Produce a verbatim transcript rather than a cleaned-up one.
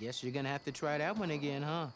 guess you're gonna have to try that one again, huh?